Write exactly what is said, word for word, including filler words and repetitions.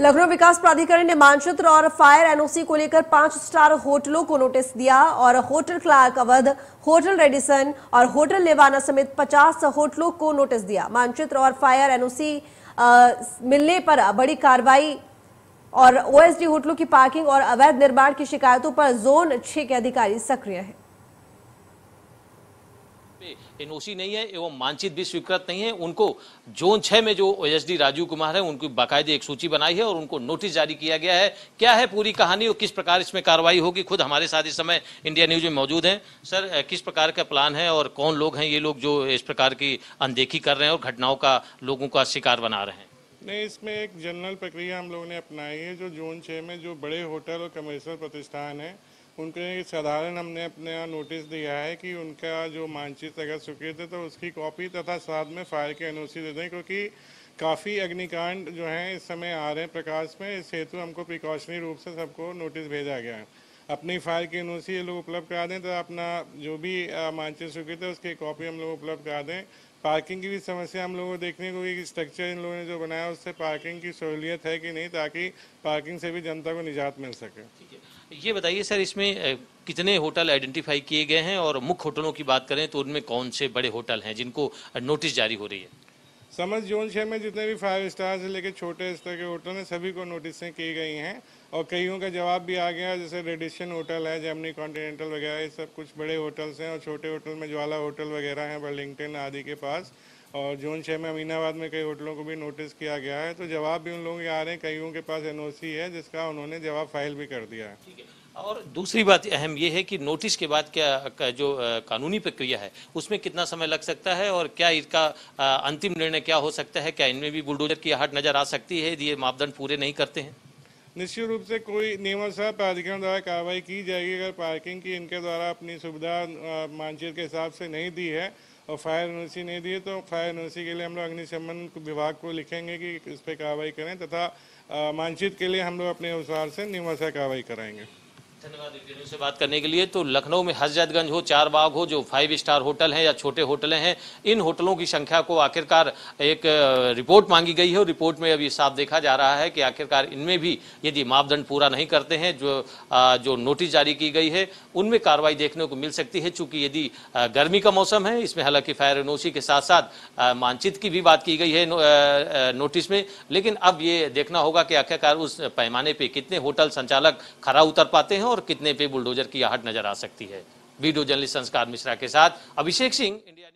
लखनऊ विकास प्राधिकरण ने मानचित्र और फायर एनओसी को लेकर पांच स्टार होटलों को नोटिस दिया और hotel Clark Awadh, hotel Radisson और होटल लेवाना समेत पचास होटलों को नोटिस दिया। मानचित्र और फायर एनओसी मिलने पर बड़ी कार्रवाई और ओएसडी होटलों की पार्किंग और अवैध निर्माण की शिकायतों पर जोन छह के अधिकारी सक्रिय हैं। एनओसी नहीं है एवं मानचित्र भी स्वीकृत नहीं है, उनको जोन छह में जो ओएसडी राजीव कुमार है उनकी बाकायदे एक सूची बनाई है और उनको नोटिस जारी किया गया है। क्या है पूरी कहानी और किस प्रकार इसमें कार्रवाई होगी, खुद हमारे साथ इस समय इंडिया न्यूज में मौजूद हैं। सर, किस प्रकार का प्लान है और कौन लोग हैं ये लोग जो इस प्रकार की अनदेखी कर रहे हैं और घटनाओं का लोगों का शिकार बना रहे हैं? नहीं, इसमें एक जनरल प्रक्रिया हम लोगों ने अपनाई है। जो जोन छः में जो बड़े होटल और कमर्शियल प्रतिष्ठान हैं उनके साधारण हमने अपने यहाँ नोटिस दिया है कि उनका जो मानचित्र अगर स्वीकृत है तो उसकी कॉपी तथा साथ में फायर के एनओसी दे दें, क्योंकि काफ़ी अग्निकांड जो हैं इस समय आ रहे हैं प्रकाश में। इस हेतु हमको प्रिकॉशनरी रूप से सबको नोटिस भेजा गया है। अपनी फायर के एनओसी ये लोग उपलब्ध करा दें तो अपना जो भी मानचित्र स्वीकृत है उसकी कॉपी हम लोग उपलब्ध करा दें। पार्किंग की भी समस्या हम लोगों को देखने को कि स्ट्रक्चर इन लोगों ने जो बनाया उससे पार्किंग की सहूलियत है कि नहीं, ताकि पार्किंग से भी जनता को निजात मिल सके। ठीक है, ये बताइए सर, इसमें कितने होटल आइडेंटिफाई किए गए हैं और मुख्य होटलों की बात करें तो उनमें कौन से बड़े होटल हैं जिनको नोटिस जारी हो रही है? समझ जोन छः में जितने भी फाइव स्टार से लेकर छोटे स्तर के होटल हैं सभी को नोटिसें की गई हैं और कईयों का जवाब भी आ गया। जैसे रेडिसन होटल है, जैमिनी कॉन्टीनेंटल वगैरह, ये सब कुछ बड़े होटल्स हैं और छोटे होटल में ज्वाला होटल वगैरह हैं बर्लिंगटन आदि के पास। और जोन छः में अमीनाबाद में कई होटलों को भी नोटिस किया गया है, तो जवाब भी उन लोगों के आ रहे हैं। कईयों के पास एनओसी है जिसका उन्होंने जवाब फाइल भी कर दिया है। ठीक है, और दूसरी बात अहम ये है कि नोटिस के बाद क्या जो कानूनी प्रक्रिया है उसमें कितना समय लग सकता है और क्या इसका अंतिम निर्णय क्या हो सकता है? क्या इनमें भी बुलडोजर की आहट नजर आ सकती है ये मापदंड पूरे नहीं करते हैं? निश्चित रूप से कोई नियमानुसार प्राधिकरण द्वारा कार्रवाई की जाएगी। अगर पार्किंग की इनके द्वारा अपनी सुविधा मानचित्र के हिसाब से नहीं दी है और फायर एनओसी नहीं दी है तो फायर एनओसी के लिए हम लोग अग्निशमन विभाग को लिखेंगे कि इस पर कार्रवाई करें तथा मानचित्र के लिए हम लोग अपने अनुसार से नियमानुसार कार्रवाई कराएंगे। धन्यवाद से बात करने के लिए। तो लखनऊ में हजरतगंज हो, चारबाग हो, जो फाइव स्टार होटल हैं या छोटे होटल हैं, इन होटलों की संख्या को आखिरकार एक रिपोर्ट मांगी गई है और रिपोर्ट में अभी साफ देखा जा रहा है कि आखिरकार इनमें भी यदि मापदंड पूरा नहीं करते हैं जो जो नोटिस जारी की गई है उनमें कार्रवाई देखने को मिल सकती है। चूँकि यदि गर्मी का मौसम है, इसमें हालांकि फायर एनओसी के साथ साथ मानचित्र की भी बात की गई है नो, नोटिस में, लेकिन अब ये देखना होगा कि आखिरकार उस पैमाने पर कितने होटल संचालक खरा उतर पाते हैं और कितने पे बुलडोजर की आहट नजर आ सकती है। वीडियो जर्नलिस्ट संस्कार मिश्रा के साथ अभिषेक सिंह, इंडिया।